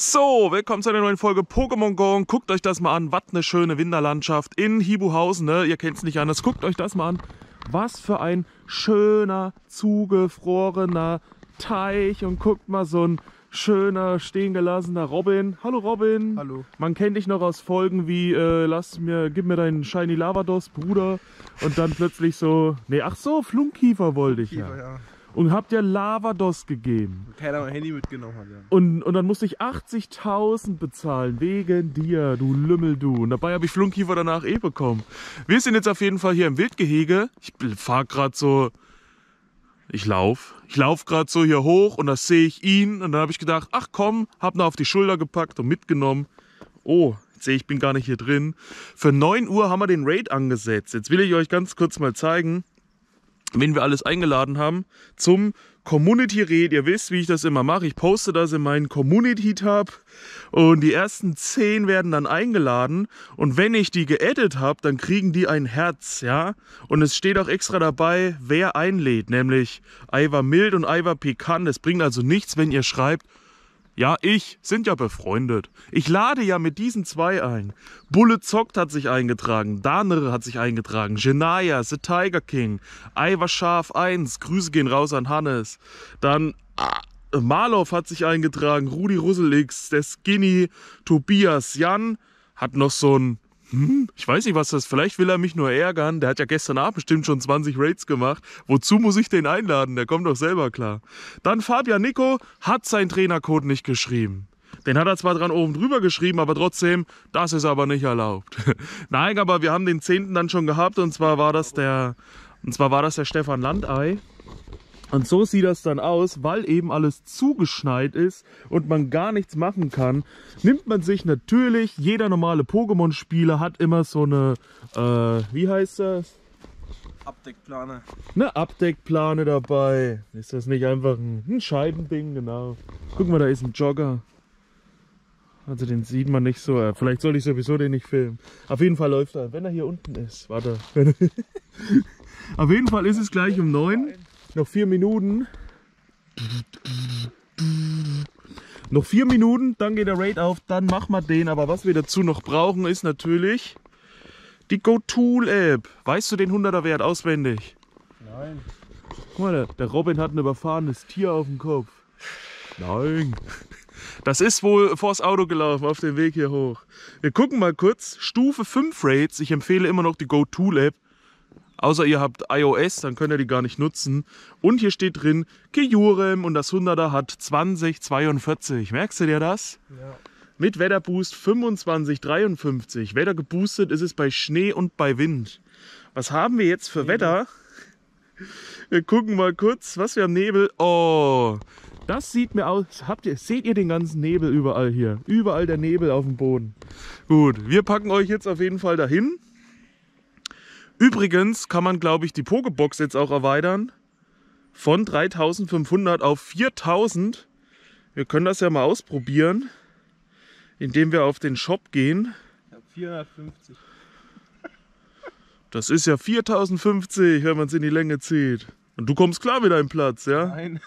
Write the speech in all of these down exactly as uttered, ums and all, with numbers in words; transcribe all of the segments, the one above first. So, willkommen zu einer neuen Folge Pokémon Go und guckt euch das mal an, was eine schöne Winterlandschaft in Hibuhausen, ne? Ihr kennt es nicht anders, guckt euch das mal an, was für ein schöner, zugefrorener Teich und guckt mal so ein schöner, stehengelassener Robin. Hallo Robin. Hallo. Man kennt dich noch aus Folgen wie, äh, lass mir, gib mir deinen Shiny Lavados, Bruder. Und dann plötzlich so, nee, ach so, Flunkkiefer wollte ich ja. ja. Und hab dir Lavados gegeben. Keiner mein Handy mitgenommen hat, ja. Und, und dann musste ich achtzigtausend bezahlen, wegen dir, du Lümmel, du. Und dabei habe ich Flunkkiefer danach eh bekommen. Wir sind jetzt auf jeden Fall hier im Wildgehege. Ich fahr gerade so... Ich lauf. Ich lauf gerade so hier hoch und da sehe ich ihn. Und dann habe ich gedacht, ach komm, hab ihn auf die Schulter gepackt und mitgenommen. Oh, jetzt sehe ich, ich bin gar nicht hier drin. Für neun Uhr haben wir den Raid angesetzt. Jetzt will ich euch ganz kurz mal zeigen, wen wir alles eingeladen haben zum Community Raid. Ihr wisst, wie ich das immer mache. Ich poste das in meinen Community Tab und die ersten zehn werden dann eingeladen. Und wenn ich die geedit habe, dann kriegen die ein Herz, ja. Und es steht auch extra dabei, wer einlädt, nämlich Ivar Mild und Ivar Pikant. Es bringt also nichts, wenn ihr schreibt, ja, ich sind ja befreundet. Ich lade ja mit diesen zwei ein. Bulle Zockt hat sich eingetragen, Danere hat sich eingetragen, Genaya, The Tiger King, Ivar Scharf eins, Grüße gehen raus an Hannes. Dann ah, Marloff hat sich eingetragen, Rudi Russelix, der Skinny, Tobias, Jan hat noch so ein, hm, ich weiß nicht, was das, vielleicht will er mich nur ärgern. Der hat ja gestern Abend bestimmt schon zwanzig Raids gemacht. Wozu muss ich den einladen? Der kommt doch selber klar. Dann Fabian Nico hat seinen Trainercode nicht geschrieben. Den hat er zwar dran oben drüber geschrieben, aber trotzdem, das ist aber nicht erlaubt. Nein, aber wir haben den zehnten dann schon gehabt und zwar war das der, und zwar war das der Stefan Landei. Und so sieht das dann aus, weil eben alles zugeschneit ist und man gar nichts machen kann, nimmt man sich natürlich, jeder normale Pokémon-Spieler hat immer so eine, äh, wie heißt das? Abdeckplane. Eine Abdeckplane dabei. Ist das nicht einfach ein, ein Scheibending, genau. Guck mal, da ist ein Jogger. Also den sieht man nicht so. Vielleicht soll ich sowieso den nicht filmen. Auf jeden Fall läuft er, wenn er hier unten ist. Warte. Auf jeden Fall ist es gleich um neun. Noch vier Minuten. Noch vier Minuten, dann geht der Raid auf, dann machen wir den. Aber was wir dazu noch brauchen, ist natürlich die GoTool-App. Weißt du den hunderter Wert auswendig? Nein. Guck mal, der Robin hat ein überfahrenes Tier auf dem Kopf. Nein. Das ist wohl vors Auto gelaufen, auf dem Weg hier hoch. Wir gucken mal kurz. Stufe fünf Raids. Ich empfehle immer noch die GoTool-App. Außer ihr habt iOS, dann könnt ihr die gar nicht nutzen. Und hier steht drin, Kyurem und das hunderter hat zwanzig Komma zweiundvierzig. Merkst du dir das? Ja. Mit Wetterboost fünfundzwanzig Komma dreiundfünfzig. Wetter geboostet ist es bei Schnee und bei Wind. Was haben wir jetzt für Nebel. Wetter? Wir gucken mal kurz, was wir haben. Nebel. Oh, das sieht mir aus. Habt ihr, seht ihr den ganzen Nebel überall hier? Überall der Nebel auf dem Boden. Gut, wir packen euch jetzt auf jeden Fall dahin. Übrigens kann man, glaube ich, die Pokebox jetzt auch erweitern. Von dreitausendfünfhundert auf viertausend. Wir können das ja mal ausprobieren, indem wir auf den Shop gehen. Ja, vierhundertfünfzig. Das ist ja viertausendfünfzig, wenn man es in die Länge zieht. Und du kommst klar mit deinem Platz, ja? Nein.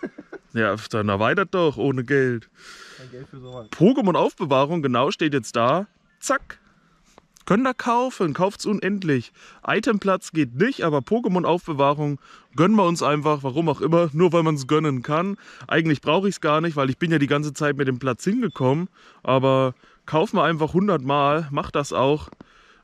Ja, dann erweitert doch, ohne Geld. Kein Geld für sowas. Pokémon-Aufbewahrung, genau, steht jetzt da. Zack. Könnt ihr kaufen, kauft's unendlich. Itemplatz geht nicht, aber Pokémon-Aufbewahrung gönnen wir uns einfach, warum auch immer, nur weil man es gönnen kann. Eigentlich brauche ich es gar nicht, weil ich bin ja die ganze Zeit mit dem Platz hingekommen. Aber kauft mal einfach hundertmal, macht das auch,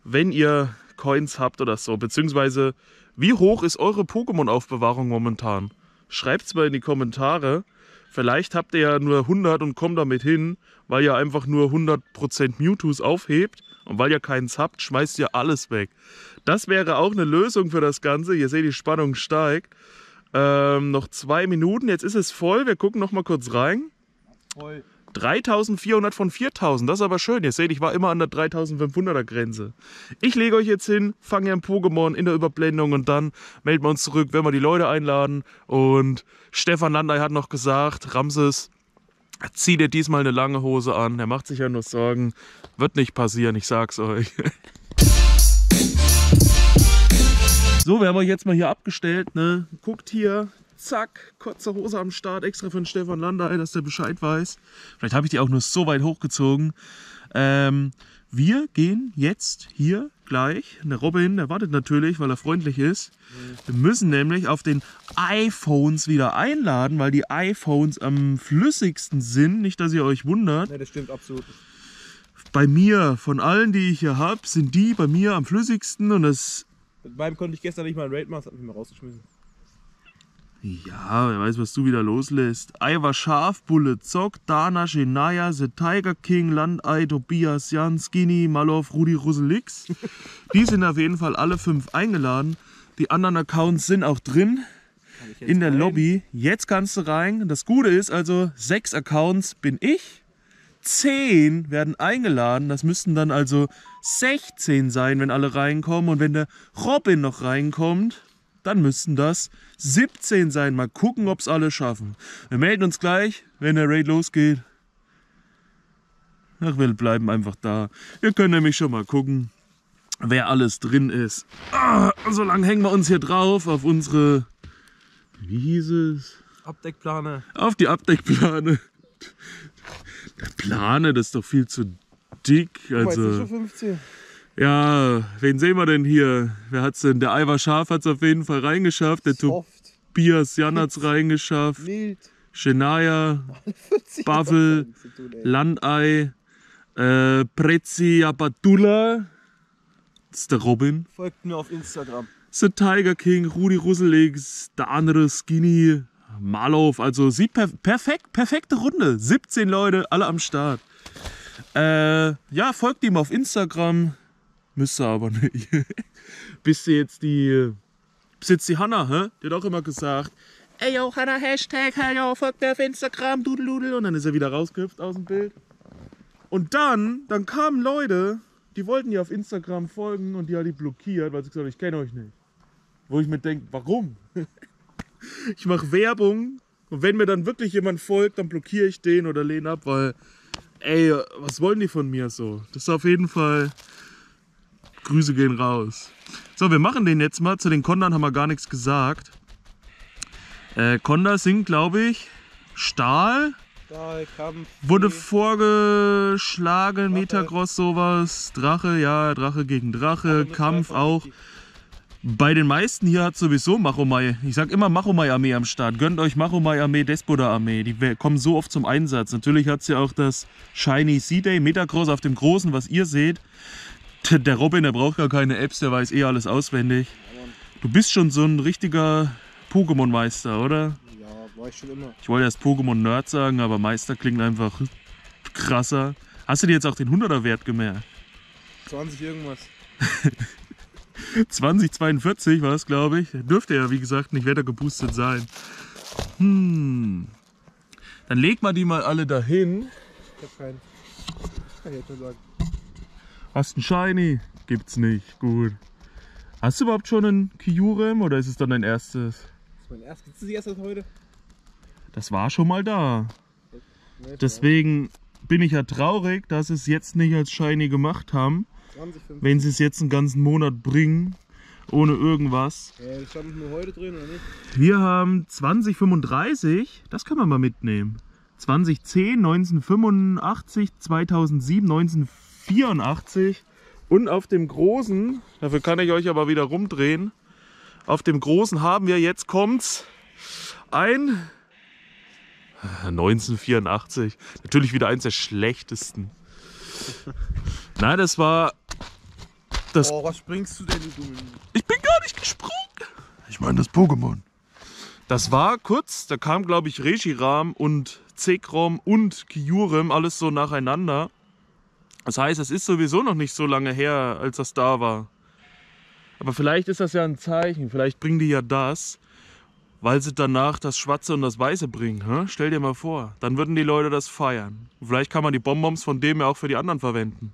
wenn ihr Coins habt oder so. Beziehungsweise, wie hoch ist eure Pokémon-Aufbewahrung momentan? Schreibt's mal in die Kommentare. Vielleicht habt ihr ja nur hundert und kommt damit hin, weil ihr einfach nur hundert Prozent Mewtwo's aufhebt. Und weil ihr keins habt, schmeißt ihr alles weg. Das wäre auch eine Lösung für das Ganze. Ihr seht, die Spannung steigt. Ähm, noch zwei Minuten. Jetzt ist es voll. Wir gucken noch mal kurz rein. Voll. dreitausendvierhundert von viertausend. Das ist aber schön. Ihr seht, ich war immer an der dreitausendfünfhunderter Grenze. Ich lege euch jetzt hin, fange ein Pokémon in der Überblendung und dann melden wir uns zurück, wenn wir die Leute einladen. Und Stefan Landei hat noch gesagt, Ramses... Zieh dir diesmal eine lange Hose an, er macht sich ja nur Sorgen. Wird nicht passieren, ich sag's euch. So, wir haben euch jetzt mal hier abgestellt, ne? Guckt hier, Zack, kurze Hose am Start, extra für den Stefan Landei, dass der Bescheid weiß. Vielleicht habe ich die auch nur so weit hochgezogen. Ähm, wir gehen jetzt hier gleich, der Robin, der wartet natürlich, weil er freundlich ist. Wir müssen nämlich auf den iPhones wieder einladen, weil die iPhones am flüssigsten sind. Nicht, dass ihr euch wundert. Ja, das stimmt absolut. Bei mir, von allen, die ich hier habe, sind die bei mir am flüssigsten. Und das mit meinem konnte ich gestern nicht mal ein Raid machen, das hat mich mal rausgeschmissen. Ja, wer weiß, was du wieder loslässt. Aiwa Scharf, Bulle Zock, Dana, Shenaya, The Tiger King, Landei, Tobias, Jan, Skinny, Malov, Rudi, Russelix. Die sind auf jeden Fall alle fünf eingeladen. Die anderen Accounts sind auch drin in der rein? Lobby. Jetzt kannst du rein. Das Gute ist also, sechs Accounts bin ich. zehn werden eingeladen, das müssten dann also sechzehn sein, wenn alle reinkommen. Und wenn der Robin noch reinkommt, dann müssten das siebzehn sein. Mal gucken, ob es alle schaffen. Wir melden uns gleich, wenn der Raid losgeht. Ach, wir bleiben einfach da. Wir können nämlich schon mal gucken, wer alles drin ist. Ah, so lange hängen wir uns hier drauf auf unsere, wie hieß es? Abdeckplane. Auf die Abdeckplane. Plane, das ist doch viel zu dick. Also, fünfzehn. Ja, wen sehen wir denn hier? Wer hat's denn? Der Aiwa Schaf hat's auf jeden Fall reingeschafft. Der Soft. Tobias Jan hat's reingeschafft. Mild. Shenaya, Baffel, Landei, äh, Prezi Abadullah. Das ist der Robin. Folgt mir auf Instagram. The Tiger King, Rudi Russelix, der andere Skinny. Malov, also sieht per perfekt, perfekte Runde. siebzehn Leute, alle am Start. Äh, ja, folgt ihm auf Instagram. Müsst ihr aber nicht. Bist du jetzt die. Bist jetzt die Hanna, hä? Die hat auch immer gesagt: Ey, yo, Hanna, Hashtag, hey, yo, folgt mir auf Instagram, dudeludel. Und dann ist er wieder rausgehüpft aus dem Bild. Und dann, dann kamen Leute, die wollten ihr auf Instagram folgen und die hat die blockiert, weil sie gesagt haben: Ich kenne euch nicht. Wo ich mir denke: Warum? Ich mache Werbung und wenn mir dann wirklich jemand folgt, dann blockiere ich den oder lehne ab, weil, ey, was wollen die von mir so? Das ist auf jeden Fall, Grüße gehen raus. So, wir machen den jetzt mal. Zu den Kondern haben wir gar nichts gesagt. Äh, Kondor singt, glaube ich, Stahl. Stahlkampf. Wurde vorgeschlagen, Drache. Metagross sowas. Drache, ja, Drache gegen Drache, Kampf auch. Bei den meisten hier hat sowieso Machomei. Ich sag immer Machomei-Armee am Start. Gönnt euch Machomei-Armee, Despoda-Armee. Die kommen so oft zum Einsatz. Natürlich hat es ja auch das Shiny C-Day, Metagross auf dem Großen, was ihr seht. Der Robin, der braucht gar keine Apps, der weiß eh alles auswendig. Du bist schon so ein richtiger Pokémon-Meister, oder? Ja, war ich schon immer. Ich wollte erst Pokémon-Nerd sagen, aber Meister klingt einfach krasser. Hast du dir jetzt auch den hunderter-Wert gemerkt? zwanzig irgendwas. zwanzig zweiundvierzig war es, glaube ich. Dürfte ja, wie gesagt, nicht wettergeboostet sein. Hm. Dann legt man die mal alle dahin. Ich hab keinen. Das kann ich jetzt nur sagen. Hast du einen Shiny? Gibt's nicht. Gut. Hast du überhaupt schon einen Kyurem oder ist es dann dein erstes? Das ist mein erstes. Ist das die erste heute? Das war schon mal da. Deswegen bin ich ja traurig, dass es jetzt nicht als Shiny gemacht haben. Wenn sie es jetzt einen ganzen Monat bringen, ohne irgendwas. Ja, das stand nur heute drin, oder nicht? Wir haben zwanzig fünfunddreißig, das können wir mal mitnehmen. zwanzig zehn, neunzehnhundertfünfundachtzig, zweitausendsieben, neunzehnhundertvierundachtzig. Und auf dem Großen, dafür kann ich euch aber wieder rumdrehen, auf dem Großen haben wir, jetzt kommt's, ein neunzehnhundertvierundachtzig. Natürlich wieder eins der schlechtesten. Nein, das war... Das oh, was springst du denn, du? Ich bin gar nicht gesprungen! Ich meine das Pokémon. Das war kurz, da kam, glaube ich, Regiram und Zekrom und Kyurem, alles so nacheinander. Das heißt, es ist sowieso noch nicht so lange her, als das da war. Aber vielleicht ist das ja ein Zeichen, vielleicht bringen die ja das, weil sie danach das Schwarze und das Weiße bringen. Hm? Stell dir mal vor, dann würden die Leute das feiern. Vielleicht kann man die Bonbons von dem ja auch für die anderen verwenden.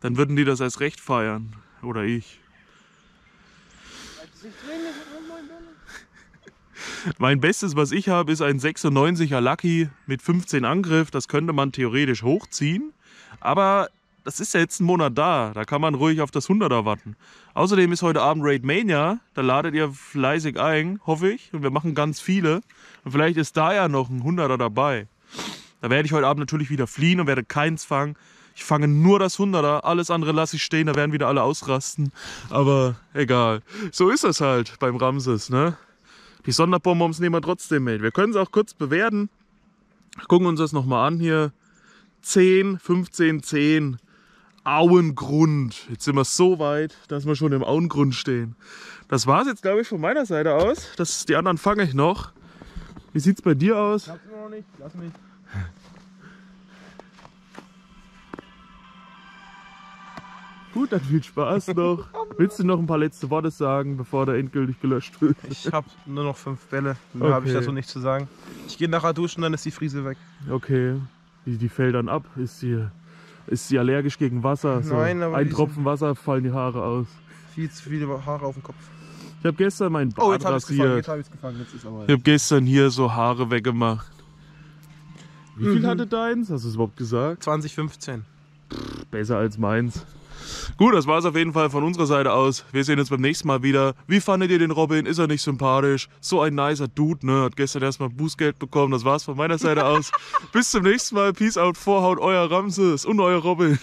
Dann würden die das als recht feiern. Oder ich. Mein Bestes, was ich habe, ist ein sechsundneunziger Lucky mit fünfzehn Angriff. Das könnte man theoretisch hochziehen. Aber das ist ja jetzt einen Monat da. Da kann man ruhig auf das Hunderter warten. Außerdem ist heute Abend Raid Mania. Da ladet ihr fleißig ein, hoffe ich. Und wir machen ganz viele. Und vielleicht ist da ja noch ein Hunderter dabei. Da werde ich heute Abend natürlich wieder fliehen und werde keins fangen. Ich fange nur das Hunderter, alles andere lasse ich stehen, da werden wieder alle ausrasten. Aber egal. So ist das halt beim Ramses, ne? Die Sonderbonbons nehmen wir trotzdem mit. Wir können es auch kurz bewerten. Gucken uns das nochmal an hier. zehn, fünfzehn, zehn. Auengrund. Jetzt sind wir so weit, dass wir schon im Auengrund stehen. Das war es jetzt, glaube ich, von meiner Seite aus. Das, die anderen fange ich noch. Wie sieht es bei dir aus? Ich hab's noch nicht. Lass mich. Gut, dann viel Spaß noch. Willst du noch ein paar letzte Worte sagen, bevor der endgültig gelöscht wird? Ich habe nur noch fünf Bälle. Mehr okay. habe ich dazu nicht zu sagen. Ich gehe nachher duschen, dann ist die Friese weg. Okay. Die, die fällt dann ab? Ist sie, ist sie allergisch gegen Wasser? So Nein, aber ein Tropfen Wasser fallen die Haare aus. Viel zu viele Haare auf dem Kopf. Ich habe gestern meinen Bart oh, jetzt rasiert. Hab ich's gefangen, jetzt hab ich's gefangen. Jetzt ist aber ich habe gestern hier so Haare weggemacht. Wie viel mhm. hatte deins? Hast du es überhaupt gesagt? zwanzig fünfzehn. Pff, besser als meins. Gut, das war es auf jeden Fall von unserer Seite aus. Wir sehen uns beim nächsten Mal wieder. Wie fandet ihr den Robin? Ist er nicht sympathisch? So ein nicer Dude, ne? Hat gestern erstmal Bußgeld bekommen. Das war's von meiner Seite aus. Bis zum nächsten Mal. Peace out, Vorhaut, euer Ramses und euer Robin.